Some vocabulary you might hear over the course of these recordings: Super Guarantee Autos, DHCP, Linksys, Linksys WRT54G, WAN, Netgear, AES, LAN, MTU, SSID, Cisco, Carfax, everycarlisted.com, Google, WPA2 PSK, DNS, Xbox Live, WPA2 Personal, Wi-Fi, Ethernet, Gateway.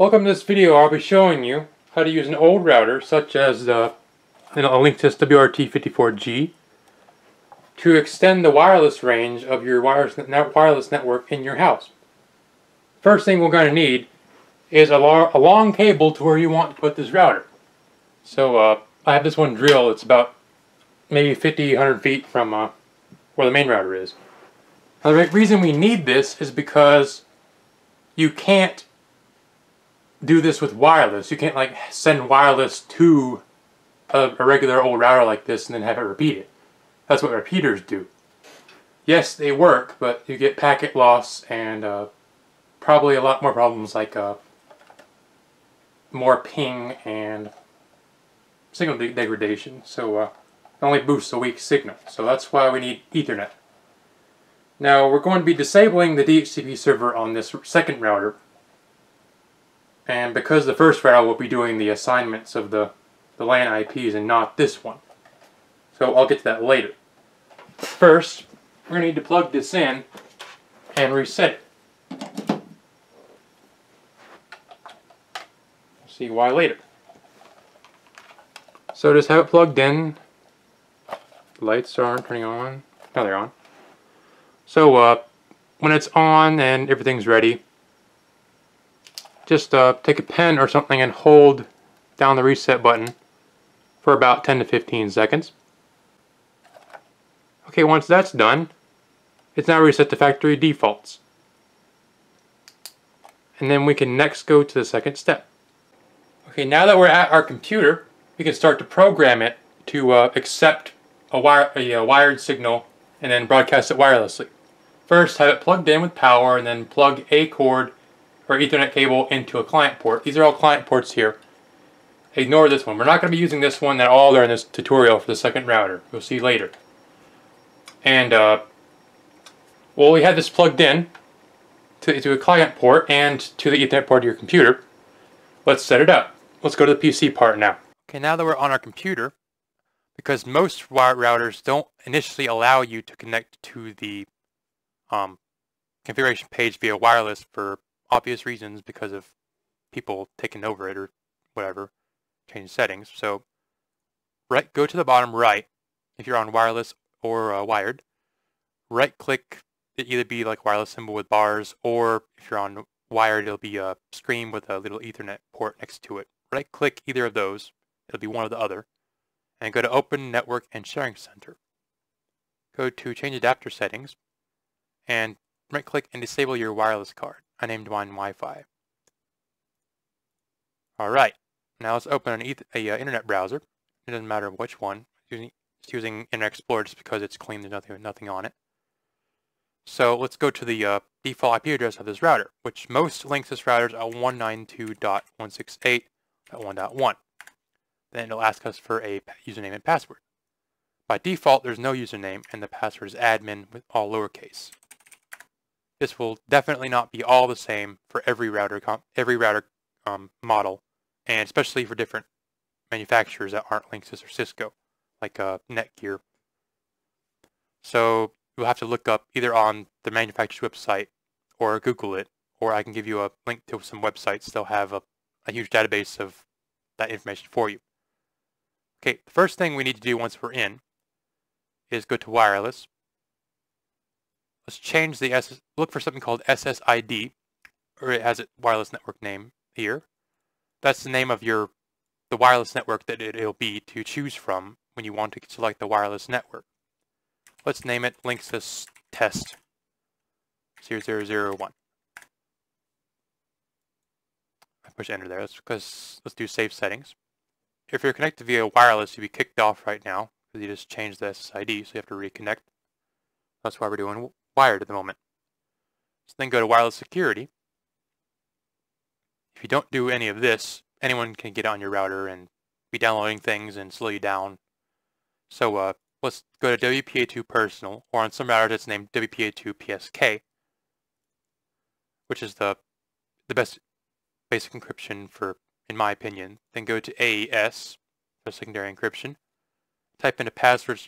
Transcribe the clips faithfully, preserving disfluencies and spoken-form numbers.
Welcome to this video. I'll be showing you how to use an old router such as the you know, Linksys W R T fifty-four G to extend the wireless range of your wireless, net wireless network in your house. First thing we're going to need is a, a long cable to where you want to put this router. So uh, I have this one drill. It's about maybe fifty, a hundred feet from uh, where the main router is. Now, the reason we need this is because you can't do this with wireless. You can't like send wireless to a, a regular old router like this and then have it repeat it. That's what repeaters do. Yes, they work, but you get packet loss and uh, probably a lot more problems like uh, more ping and signal de degradation. So uh, it only boosts a weak signal. So that's why we need Ethernet. Now we're going to be disabling the D H C P server on this second router. And because the first router will be doing the assignments of the, the LAN I Ps and not this one. So I'll get to that later. First, we're going to need to plug this in and reset it. See why later. So just have it plugged in. The lights aren't turning on. No, they're on. So uh, when it's on and everything's ready, just uh, take a pen or something and hold down the reset button for about ten to fifteen seconds. Okay, once that's done, it's now reset to factory defaults. And then we can next go to the second step. Okay, now that we're at our computer, we can start to program it to uh, accept a, wire, a, a wired signal and then broadcast it wirelessly. First, have it plugged in with power and then plug a cord or Ethernet cable into a client port. These are all client ports here. Ignore this one. We're not going to be using this one at all during this tutorial for the second router. You'll see later. And uh, well, we had this plugged in to, to a client port and to the Ethernet port of your computer. Let's set it up. Let's go to the P C part now. Okay, now that we're on our computer, because most wired routers don't initially allow you to connect to the um, configuration page via wireless for obvious reasons, because of people taking over it or whatever, change settings. So right, go to the bottom right if you're on wireless or uh, wired. Right click, it either be like wireless symbol with bars, or if you're on wired, it'll be a screen with a little Ethernet port next to it. Right click either of those, it'll be one or the other, and go to Open Network and Sharing Center. Go to Change Adapter Settings and right click and disable your wireless card. I named mine Wi-Fi. Alright, now let's open an eth a, uh, internet browser. It doesn't matter which one. It's using, it's using Internet Explorer just because it's clean, there's nothing, nothing on it. So let's go to the uh, default I P address of this router, which most Linksys routers are one ninety-two dot one sixty-eight dot one dot one. Then it'll ask us for a username and password. By default, there's no username and the password is admin with all lowercase. This will definitely not be all the same for every router, every router um, model, and especially for different manufacturers that aren't Linksys or Cisco, like uh, Netgear. So you'll have to look up either on the manufacturer's website or Google it, or I can give you a link to some websites. They'll have a, a huge database of that information for you. Okay, the first thing we need to do once we're in is go to wireless. Let's change the S S, look for something called S S I D, or it has a wireless network name here. That's the name of your the wireless network that it, it'll be to choose from when you want to select the wireless network. Let's name it Linksys Test zero zero zero one. I push enter there. That's because let's do Save Settings. If you're connected via wireless, you'll be kicked off right now because you just changed the S S I D, so you have to reconnect. That's why we're doing wired at the moment. So then go to wireless security. If you don't do any of this, anyone can get on your router and be downloading things and slow you down. So uh, let's go to W P A two Personal, or on some routers it's named W P A two P S K, which is the the best basic encryption for, in my opinion. Then go to A E S for secondary encryption. Type in a password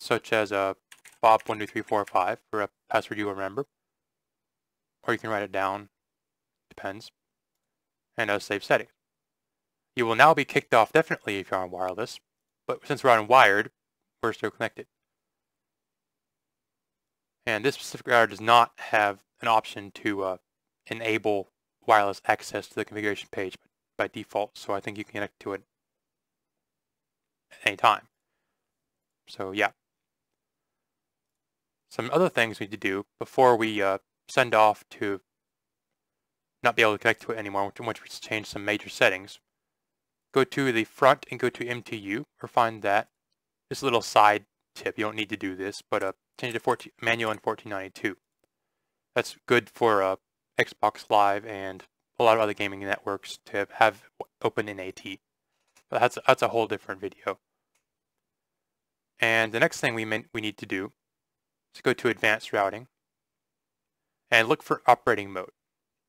such as a Bob one two three four five for a password you'll remember, or you can write it down, depends, and no save settings. You will now be kicked off definitely if you're on wireless, but since we're on wired, we're still connected. And this specific router does not have an option to uh, enable wireless access to the configuration page by default, so I think you can connect to it at any time. So yeah. Some other things we need to do before we uh, send off to not be able to connect to it anymore, once we change some major settings. Go to the front and go to M T U, or find that. This little side tip, you don't need to do this, but uh, change to fourteen, manual in fourteen ninety-two. That's good for uh, Xbox Live and a lot of other gaming networks to have open in AT. But that's, that's a whole different video. And the next thing we, we need to do is go to advanced routing and look for operating mode,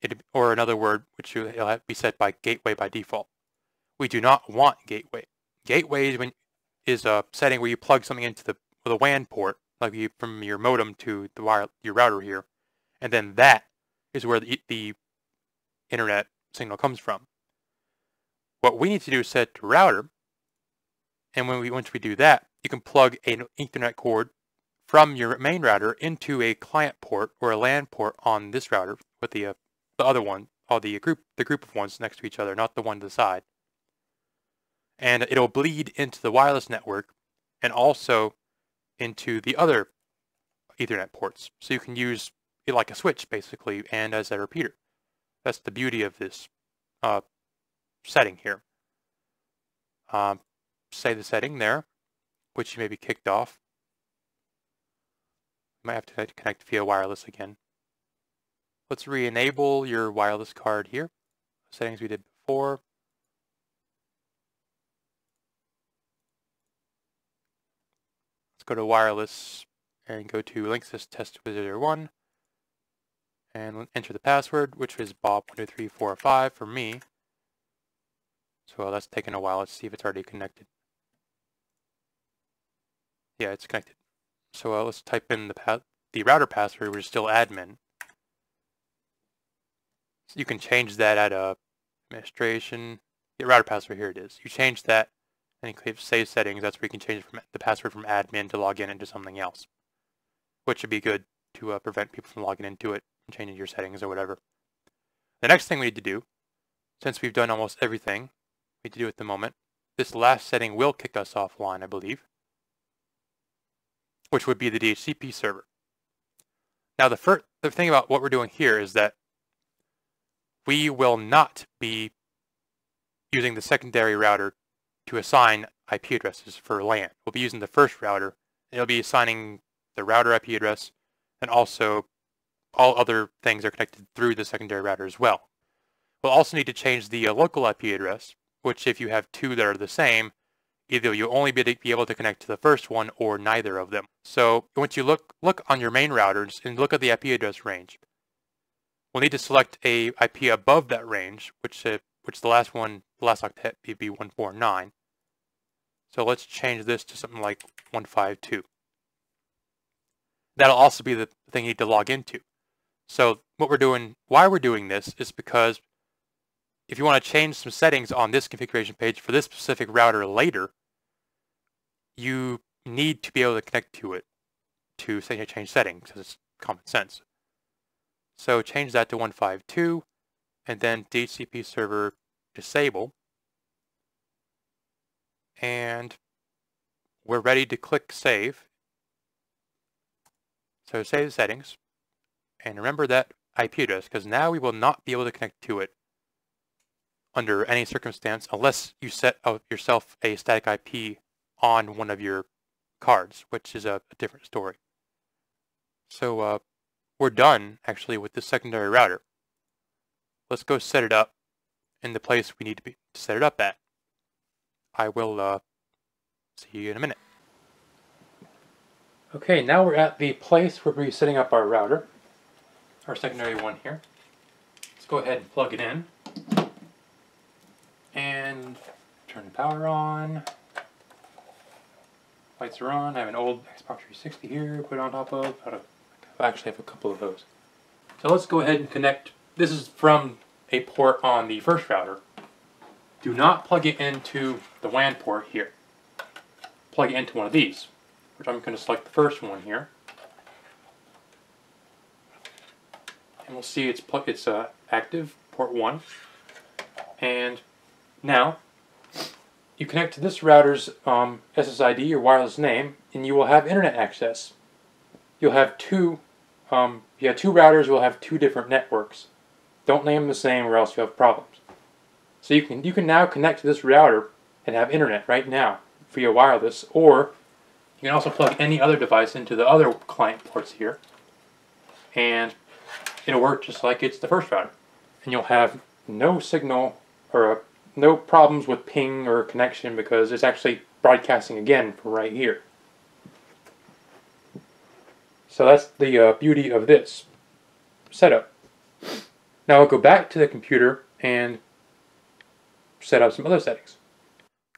it, or another word which will have to be set by gateway by default. We do not want gateway. Gateway is, when, is a setting where you plug something into the, the WAN port, like you, from your modem to the wire, your router here, and then that is where the, the internet signal comes from. What we need to do is set to router, and when we once we do that, you can plug an Ethernet cord from your main router into a client port or a LAN port on this router with the uh, the other one, or the group the group of ones next to each other, not the one to the side. And it'll bleed into the wireless network and also into the other Ethernet ports. So you can use it like a switch, basically, and as a repeater. That's the beauty of this uh, setting here. Um, save the setting there, which you may be kicked off. You might have to connect via wireless again. Let's re-enable your wireless card here. Settings we did before. Go to wireless and go to Linksys test visitor one and enter the password, which is Bob one two three four five for me. So that's taken a while. Let's see if it's already connected. Yeah, it's connected. So uh, let's type in the path, the router password, which is still admin. So you can change that at uh, administration. The router password, here it is. You change that. And you click Save Settings, that's where you can change from the password from admin to log in into something else. Which would be good to uh, prevent people from logging into it and changing your settings or whatever. The next thing we need to do, since we've done almost everything we need to do at the moment, this last setting will kick us offline, I believe. Which would be the D H C P server. Now the first the thing about what we're doing here is that we will not be using the secondary router to assign I P addresses for LAN. We'll be using the first router. It'll be assigning the router I P address, and also all other things are connected through the secondary router as well. We'll also need to change the uh, local I P address, which if you have two that are the same, either you'll only be, be able to connect to the first one or neither of them. So once you look, look on your main routers and look at the I P address range, we'll need to select a I P above that range, which, uh, which the last one, the last octet would be one forty-nine. So let's change this to something like one fifty-two. That'll also be the thing you need to log into. So what we're doing, why we're doing this is because if you want to change some settings on this configuration page for this specific router later, you need to be able to connect to it to say change settings, because it's common sense. So change that to one fifty-two and then D H C P server disable. And we're ready to click Save. So save the settings. And remember that I P address, because now we will not be able to connect to it under any circumstance unless you set up yourself a static I P on one of your cards, which is a, a different story. So uh, we're done, actually, with the secondary router. Let's go set it up in the place we need to, be, to set it up at. I will uh, see you in a minute. Okay, now we're at the place where we're setting up our router, our secondary one here. Let's go ahead and plug it in. And turn the power on. Lights are on. I have an old Xbox three sixty here, put it on top of. I actually have a couple of those. So let's go ahead and connect. This is from a port on the first router, do not plug it into the W A N port here. Plug it into one of these, which I'm going to select the first one here. And we'll see it's, it's uh, active, port one. And now, you connect to this router's um, S S I D, your wireless name, and you will have internet access. You'll have two, um, yeah, two routers will have two different networks. Don't name them the same or else you have problems. So you can, you can now connect to this router and have internet right now via wireless, or you can also plug any other device into the other client ports here, and it'll work just like it's the first router. And you'll have no signal or uh, no problems with ping or connection because it's actually broadcasting again from right here. So that's the uh, beauty of this setup. Now I'll go back to the computer and set up some other settings.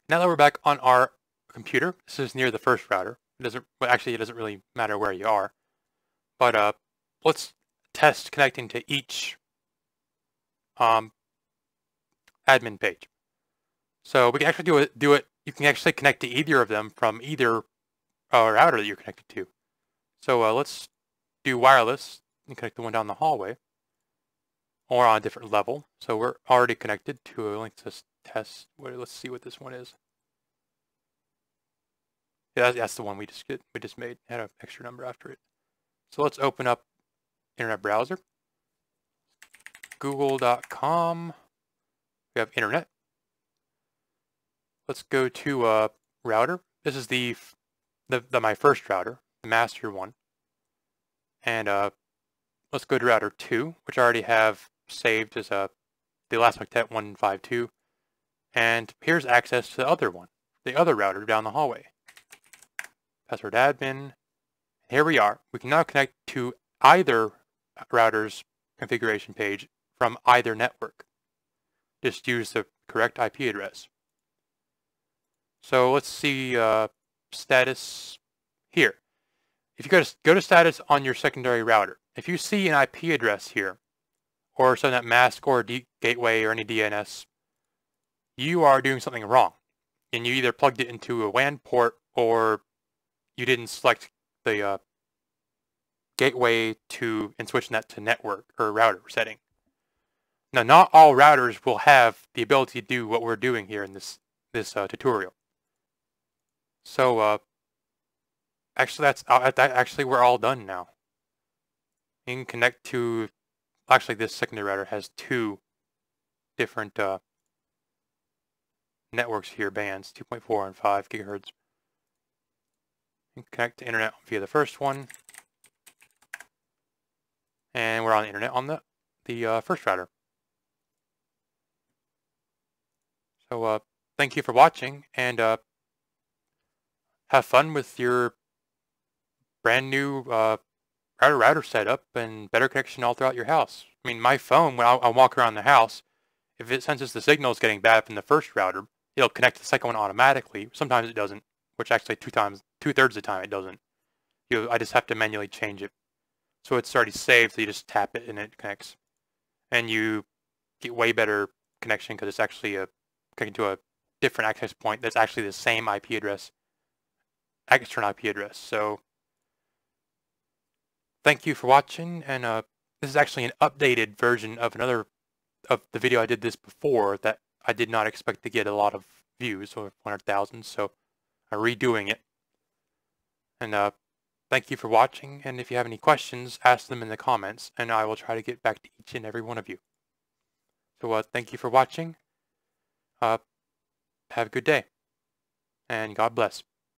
Now that we're back on our computer, this is near the first router. It doesn't, well, actually, it doesn't really matter where you are. But uh, let's test connecting to each um, admin page. So we can actually do it. Do it. You can actually connect to either of them from either uh, router that you're connected to. So uh, let's do wireless and connect the one down the hallway, or on a different level. So we're already connected to a Linksys test. Wait, let's see what this one is. Yeah, that's the one we just did. We just made had an extra number after it. So let's open up internet browser. Google dot com. We have internet. Let's go to uh, router. This is the, the the my first router, the master one. And uh, let's go to router two, which I already have saved as a the Elasmictet one fifty-two, and here's access to the other one, the other router down the hallway. Password admin. Here we are. We can now connect to either router's configuration page from either network. Just use the correct I P address. So let's see uh, status here. If you go to go to status on your secondary router, if you see an I P address here, or subnet mask or D gateway or any D N S, you are doing something wrong, and you either plugged it into a W A N port or you didn't select the uh, gateway to and switch that to network or router setting. Now, not all routers will have the ability to do what we're doing here in this this uh, tutorial. So, uh, actually, that's uh, that actually we're all done now. You can connect to, actually this secondary router has two different uh, networks here, bands, two point four and five gigahertz. You can connect to internet via the first one. And we're on the internet on the, the uh, first router. So uh, thank you for watching, and uh, have fun with your brand new uh, router router setup and better connection all throughout your house. I mean, my phone, when I, I walk around the house, if it senses the signal is getting bad from the first router, it'll connect to the second one automatically. Sometimes it doesn't, which actually two times, two thirds of the time it doesn't. You, I just have to manually change it. So it's already saved, so you just tap it and it connects. And you get way better connection because it's actually a, connecting to a different access point that's actually the same I P address, external I P address. So thank you for watching, and uh, this is actually an updated version of another of the video I did this before that I did not expect to get a lot of views, or one hundred thousand, so I'm redoing it. And uh, thank you for watching, and if you have any questions, ask them in the comments, and I will try to get back to each and every one of you. So uh, thank you for watching, uh, have a good day, and God bless.